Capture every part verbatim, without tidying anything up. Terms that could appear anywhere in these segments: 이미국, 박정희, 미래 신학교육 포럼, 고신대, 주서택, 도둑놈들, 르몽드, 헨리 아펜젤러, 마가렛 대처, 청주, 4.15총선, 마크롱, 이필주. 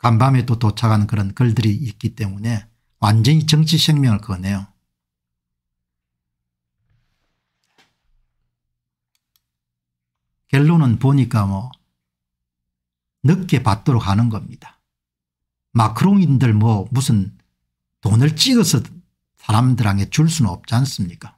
간밤에 또 도착한 그런 글들이 있기 때문에 완전히 정치 생명을 거네요. 결론은 보니까 뭐 늦게 받도록 하는 겁니다. 마크롱인들 뭐 무슨 돈을 찍어서 사람들에게 줄 수는 없지 않습니까?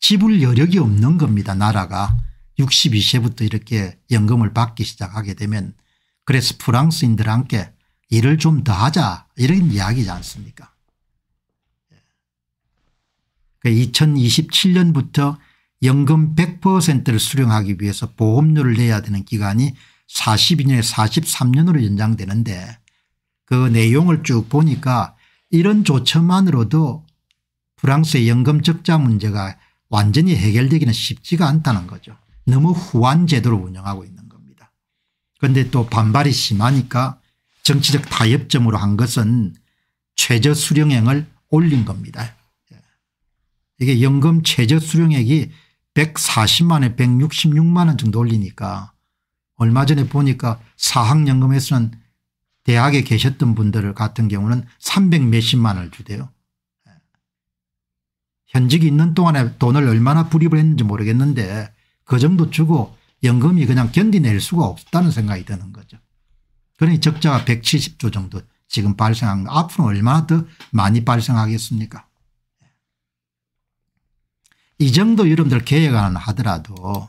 지불 여력이 없는 겁니다. 나라가 육십이 세부터 이렇게 연금을 받기 시작하게 되면, 그래서 프랑스인들한테 일을 좀 더 하자 이런 이야기지 않습니까? 이천이십칠 년부터 연금 백 퍼센트를 수령하기 위해서 보험료를 내야 되는 기간이 사십이 년에서 사십삼 년으로 연장되는데, 그 내용을 쭉 보니까 이런 조처만으로도 프랑스의 연금 적자 문제가 완전히 해결되기는 쉽지가 않다는 거죠. 너무 후한 제도로 운영하고 있는 겁니다. 그런데 또 반발이 심하니까 정치적 타협점으로 한 것은 최저 수령액을 올린 겁니다. 이게 연금 최저 수령액이 백사십만 원에 백육십육만 원 정도 올리니까, 얼마 전에 보니까 사학연금에서는 대학에 계셨던 분들 같은 경우는 삼백 몇십만 원을 주대요. 현직이 있는 동안에 돈을 얼마나 불입을 했는지 모르겠는데 그 정도 주고 연금이 그냥 견디낼 수가 없다는 생각이 드는 거죠. 그러니 적자가 백칠십 조 정도 지금 발생한 거, 앞으로 얼마나 더 많이 발생하겠습니까? 이 정도 여러분들 계획안 하더라도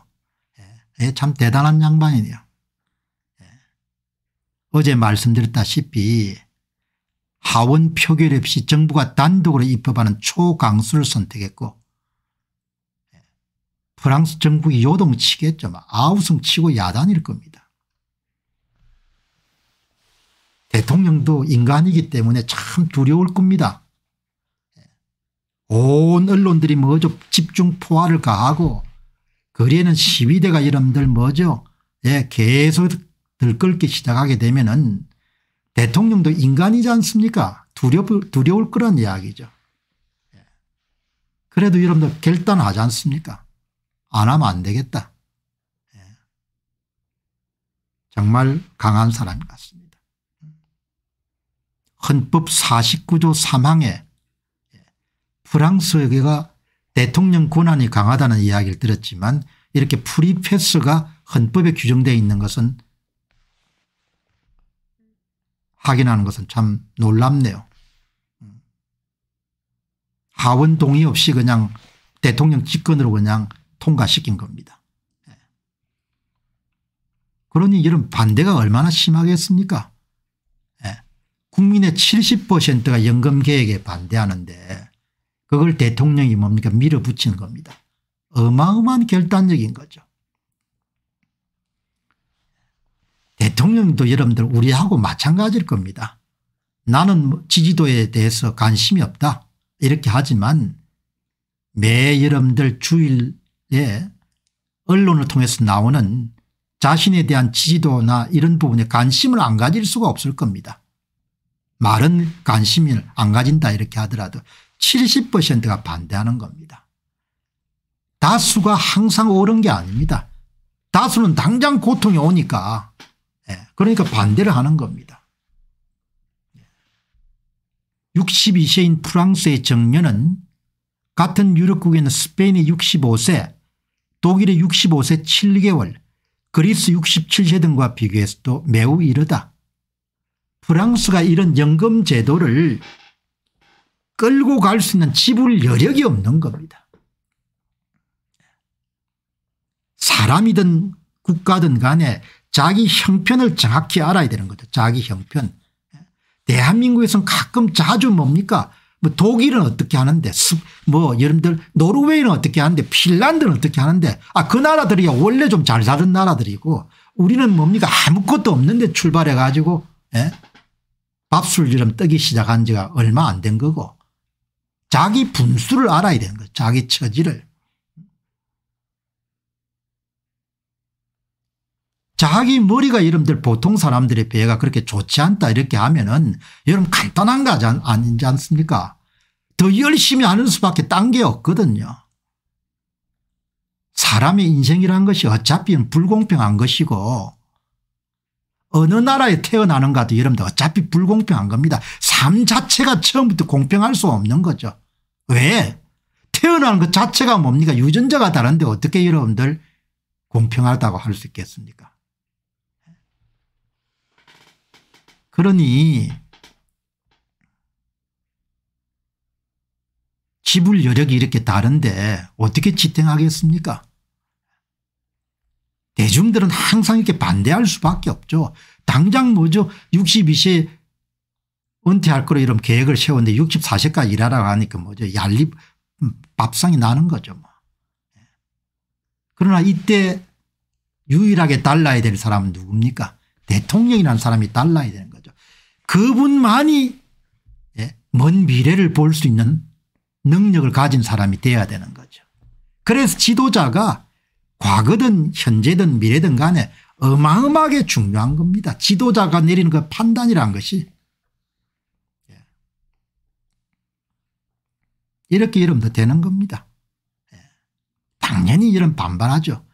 참 대단한 양반이네요. 어제 말씀드렸다시피 하원 표결 없이 정부가 단독으로 입법하는 초강수를 선택했고, 프랑스 정부가 요동치겠죠. 아우성 치고 야단일 겁니다. 대통령도 인간이기 때문에 참 두려울 겁니다. 온 언론들이 뭐죠? 집중 포화를 가하고, 거리에는 시위대가 여러분들 뭐죠? 예, 계속 들끓기 시작하게 되면은 대통령도 인간이지 않습니까? 두려, 두려울 그런 이야기죠. 예. 그래도 여러분들 결단하지 않습니까? 안 하면 안 되겠다. 예. 정말 강한 사람 같습니다. 헌법 사십구 조 삼 항에 프랑스가 대통령 권한이 강하다는 이야기를 들었지만, 이렇게 프리패스가 헌법에 규정되어 있는 것은, 확인하는 것은 참 놀랍네요. 하원 동의 없이 그냥 대통령 직권으로 그냥 통과시킨 겁니다. 그러니 이런 반대가 얼마나 심하겠습니까? 국민의 칠십 퍼센트가 연금 개혁에 반대하는데 그걸 대통령이 뭡니까? 밀어붙이는 겁니다. 어마어마한 결단력인 거죠. 대통령도 여러분들 우리하고 마찬가지일 겁니다. 나는 지지도에 대해서 관심이 없다 이렇게 하지만, 매 여러분들 주일에 언론을 통해서 나오는 자신에 대한 지지도나 이런 부분에 관심을 안 가질 수가 없을 겁니다. 말은 관심을 안 가진다 이렇게 하더라도 칠십 퍼센트가 반대하는 겁니다. 다수가 항상 옳은 게 아닙니다. 다수는 당장 고통이 오니까, 그러니까 반대를 하는 겁니다. 육십이 세인 프랑스의 정년은 같은 유럽국에는 스페인의 육십오 세, 독일의 육십오 세 칠 개월, 그리스 육십칠 세 등과 비교해서도 매우 이르다. 프랑스가 이런 연금 제도를 끌고 갈 수 있는 지불 여력이 없는 겁니다. 사람이든 국가든 간에 자기 형편을 정확히 알아야 되는 거죠. 자기 형편. 대한민국에서는 가끔 자주 뭡니까? 뭐 독일은 어떻게 하는데, 뭐 여러분들 노르웨이는 어떻게 하는데, 핀란드는 어떻게 하는데, 아, 그 나라들이 원래 좀 잘 사는 나라들이고, 우리는 뭡니까? 아무것도 없는데 출발해 가지고, 예? 밥술처럼 뜨기 시작한 지가 얼마 안 된 거고 자기 분수를 알아야 되는 거예요. 자기 처지를. 자기 머리가 여러분들 보통 사람들의 배가 그렇게 좋지 않다 이렇게 하면은 여러분 간단한 거 아니지 않습니까? 더 열심히 하는 수밖에 딴 게 없거든요. 사람의 인생이란 것이 어차피 불공평한 것이고 어느 나라에 태어나는가도 여러분들 어차피 불공평한 겁니다. 삶 자체가 처음부터 공평할 수 없는 거죠. 왜? 태어나는 것 자체가 뭡니까? 유전자가 다른데 어떻게 여러분들 공평하다고 할 수 있겠습니까? 그러니 지불 여력이 이렇게 다른데 어떻게 지탱하겠습니까? 대중들은 항상 이렇게 반대할 수밖에 없죠. 당장 뭐죠? 육십이 세 은퇴할 거로 이런 계획을 세웠는데 육십사 세까지 일하라고 하니까 뭐죠? 얄리 밥상이 나는 거죠. 뭐. 그러나 이때 유일하게 달라야 될 사람은 누굽니까? 대통령이라는 사람이 달라야 되는 거죠. 그분만이 먼 미래를 볼 수 있는 능력을 가진 사람이 돼야 되는 거죠. 그래서 지도자가 과거든 현재든 미래든 간에 어마어마하게 중요한 겁니다. 지도자가 내리는 그 판단이란 것이. 이렇게 이러면 되는 겁니다. 당연히 이런 반발하죠.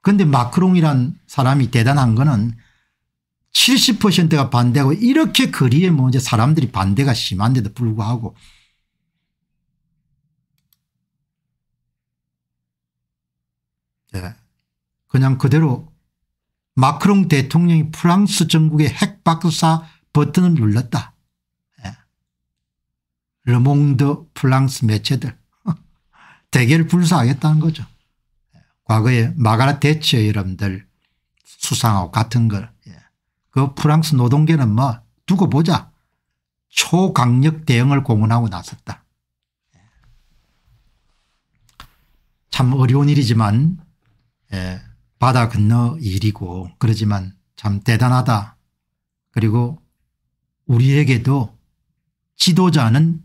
그런데 마크롱이란 사람이 대단한 거는 칠십 퍼센트가 반대하고 이렇게 거리에 뭐 이제 사람들이 반대가 심한데도 불구하고 그냥 그대로 마크롱 대통령이 프랑스 전국의 핵박사 버튼을 눌렀다. 르몽드 프랑스 매체들 대결 불사하겠다는 거죠. 과거에 마가렛 대처 여러분들 수상하고 같은 걸. 그 프랑스 노동계는 뭐 두고 보자. 초강력 대응을 공언하고 나섰다. 참 어려운 일이지만 예, 바다 건너 일이고 그러지만 참 대단하다. 그리고 우리에게도 지도자는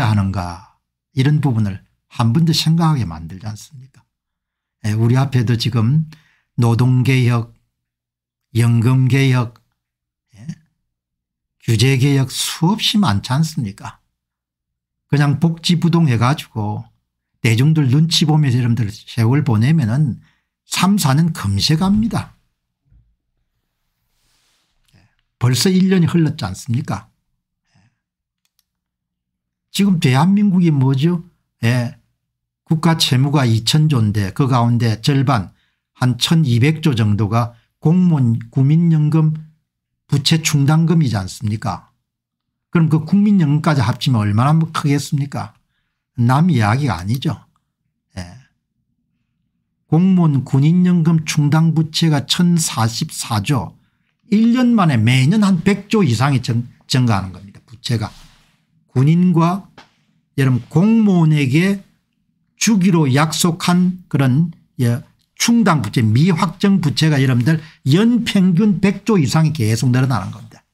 누구여야 하는가 이런 부분을 한 번 더 생각하게 만들지 않습니까? 예, 우리 앞에도 지금 노동개혁, 연금개혁, 예? 규제개혁 수없이 많지 않습니까? 그냥 복지부동 해가지고 대중들 눈치 보면서 여러분들 세월 보내면은 삼 사 년 금세 갑니다. 벌써 일 년이 흘렀지 않습니까? 지금 대한민국이 뭐죠? 예. 국가 채무가 이천 조인데 그 가운데 절반 한 천이백 조 정도가 공무원 국민연금 부채 충당금이지 않습니까? 그럼 그 국민연금까지 합치면 얼마나 크겠습니까? 남 이야기가 아니죠. 예. 공무원 군인연금 충당부채가 천사십사 조 일 년 만에 매년 한 백 조 이상이 정, 증가하는 겁니다. 부채가 군인과 여러분 공무원에게 주기로 약속한 그런 예. 충당부채 미확정부채가 여러분들 연평균 백 조 이상이 계속 늘어나는 겁니다.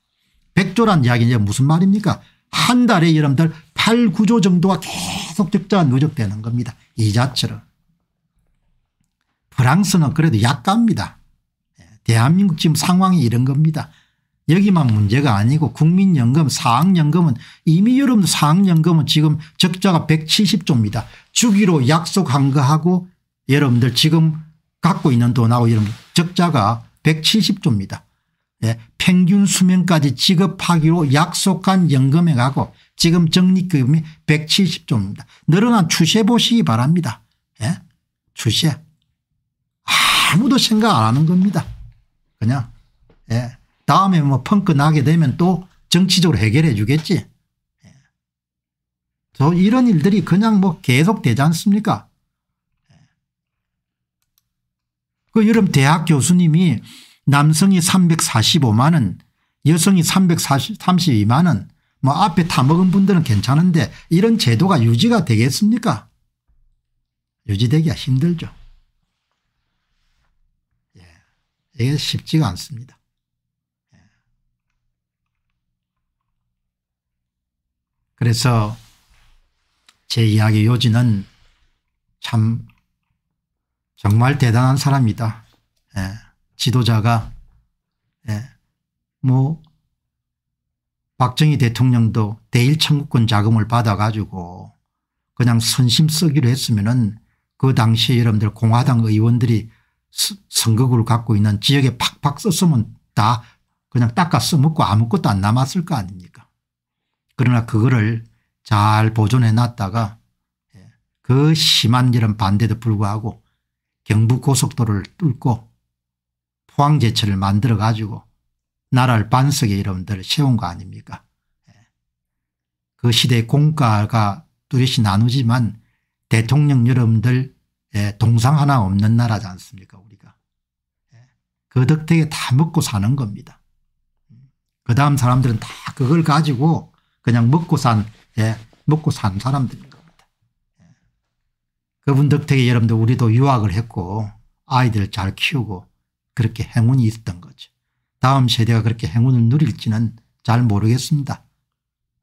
백 조란 이야기는 무슨 말입니까? 한 달에 여러분들 팔 구 조 정도가 계속 적자가 누적되는 겁니다. 이자처럼. 프랑스는 그래도 약가입니다. 대한민국 지금 상황이 이런 겁니다. 여기만 문제가 아니고 국민연금 사학연금은 이미 여러분 사학연금은 지금 적자가 백칠십 조입니다. 주기로 약속한 거하고 여러분들 지금 갖고 있는 돈하고 이런 적자가 백칠십 조입니다. 예, 평균 수명까지 지급하기로 약속한 연금액하고 지금 적립금이 백칠십 조입니다. 늘어난 추세 보시기 바랍니다. 예? 추세. 아무도 생각 안 하는 겁니다. 그냥 예. 다음에 뭐 펑크 나게 되면 또 정치적으로 해결해 주겠지. 예. 저 이런 일들이 그냥 뭐 계속 되지 않습니까? 그 여름 대학 교수님이 남성이 삼백사십오만 원 여성이 삼백삼십이만 원 뭐 앞에 타먹은 분들은 괜찮은데 이런 제도가 유지가 되겠습니까? 유지되기가 힘들죠. 예. 이게 쉽지가 않습니다. 예. 그래서 제 이야기 요지는 참 정말 대단한 사람이다. 예. 지도자가 예. 뭐 박정희 대통령도 대일청구권 자금을 받아가지고 그냥 선심 쓰기로 했으면은 그 당시 여러분들 공화당 의원들이 선거구를 갖고 있는 지역에 팍팍 썼으면 다 그냥 닦아 써먹고 아무것도 안 남았을 거 아닙니까. 그러나 그거를 잘 보존해 놨다가 그 심한 이런 반대도 불구하고 경부고속도로를 뚫고 포항제철을 만들어 가지고 나라를 반석에 여러분들 세운 거 아닙니까. 그 시대의 공과가 뚜렷이 나누지만 대통령 여러분들 동상 하나 없는 나라지 않습니까 우리가. 그 덕택에 다 먹고 사는 겁니다. 그 다음 사람들은 다 그걸 가지고 그냥 먹고 산 예, 먹고 산 사람들인 겁니다. 예. 그분 덕택에 여러분들 우리도 유학을 했고 아이들을 잘 키우고 그렇게 행운이 있었던 거죠. 다음 세대가 그렇게 행운을 누릴지는 잘 모르겠습니다.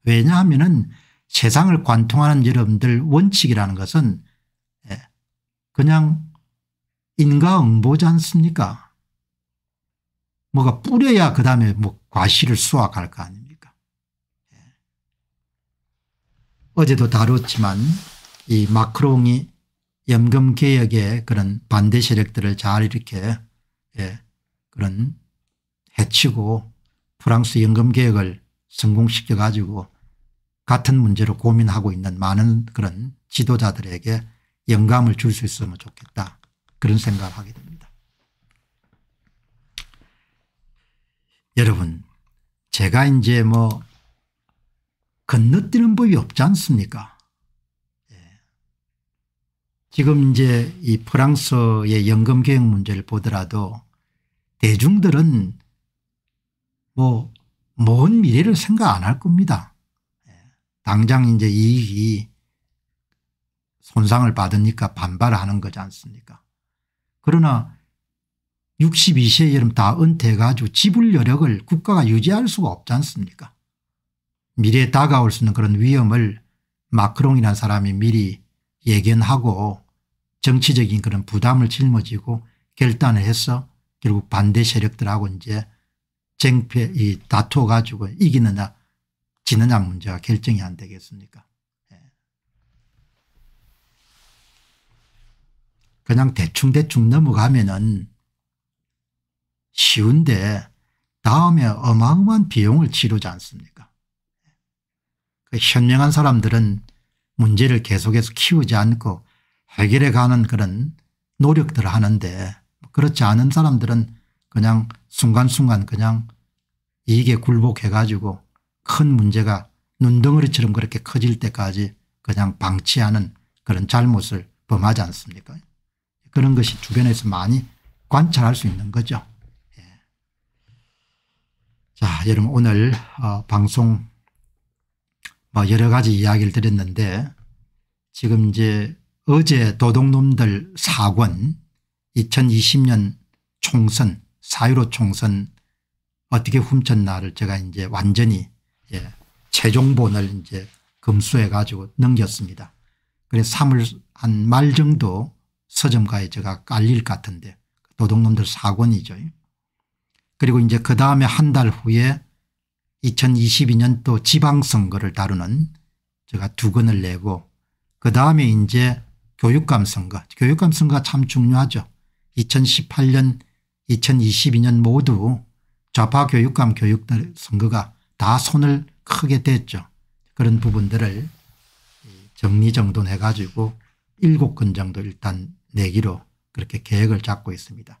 왜냐하면은 세상을 관통하는 여러분들 원칙이라는 것은 예, 그냥 인과응보지 않습니까? 뭐가 뿌려야 그 다음에 뭐 과실을 수확할 거 아닙니까? 어제도 다뤘지만 이 마크롱이 연금개혁의 그런 반대 세력들을 잘 이렇게 예, 그런 해치고 프랑스 연금개혁을 성공시켜 가지고 같은 문제로 고민하고 있는 많은 그런 지도자들에게 영감을 줄 수 있으면 좋겠다 그런 생각을 하게 됩니다. 여러분 제가 이제 뭐 건너뛰는 법이 없지 않습니까? 예. 지금 이제 이 프랑스의 연금개혁 문제를 보더라도 대중들은 뭐 먼 미래를 생각 안 할 겁니다. 예. 당장 이제 이익이 손상을 받으니까 반발하는 거지 않습니까? 그러나 육십이 세 여름 다 은퇴해가지고 지불 여력을 국가가 유지할 수가 없지 않습니까? 미래에 다가올 수 있는 그런 위험을 마크롱이라는 사람이 미리 예견하고 정치적인 그런 부담을 짊어지고 결단을 해서 결국 반대 세력들하고 이제 쟁패 이 다투어 가지고 이기느냐 지느냐 문제가 결정이 안 되겠습니까? 그냥 대충대충 넘어가면은 쉬운데 다음에 어마어마한 비용을 치르지 않습니까? 그 현명한 사람들은 문제를 계속해서 키우지 않고 해결해 가는 그런 노력들을 하는데 그렇지 않은 사람들은 그냥 순간순간 그냥 이익에 굴복해 가지고 큰 문제가 눈덩어리처럼 그렇게 커질 때까지 그냥 방치하는 그런 잘못을 범하지 않습니까? 그런 것이 주변에서 많이 관찰할 수 있는 거죠. 예. 자, 여러분 오늘 어, 방송 여러 가지 이야기를 드렸는데 지금 이제 어제 도둑놈들 사 권 이천이십 년 총선 사 일오 총선 어떻게 훔쳤나를 제가 이제 완전히 예, 최종본을 이제 검수해 가지고 넘겼습니다. 그래서 삼월 한 말 정도 서점가에 제가 깔릴 것 같은데 도둑놈들 사 권이죠. 그리고 이제 그 다음에 한 달 후에 이천이십이 년도 지방선거를 다루는 제가 두 권을 내고 그 다음에 이제 교육감 선거. 교육감 선거가 참 중요하죠. 이천십팔 년 이천이십이 년 모두 좌파 교육감 교육 선거가 다 손을 크게 댔죠. 그런 부분들을 정리정돈해 가지고 일곱 권 정도 일단 내기로 그렇게 계획을 잡고 있습니다.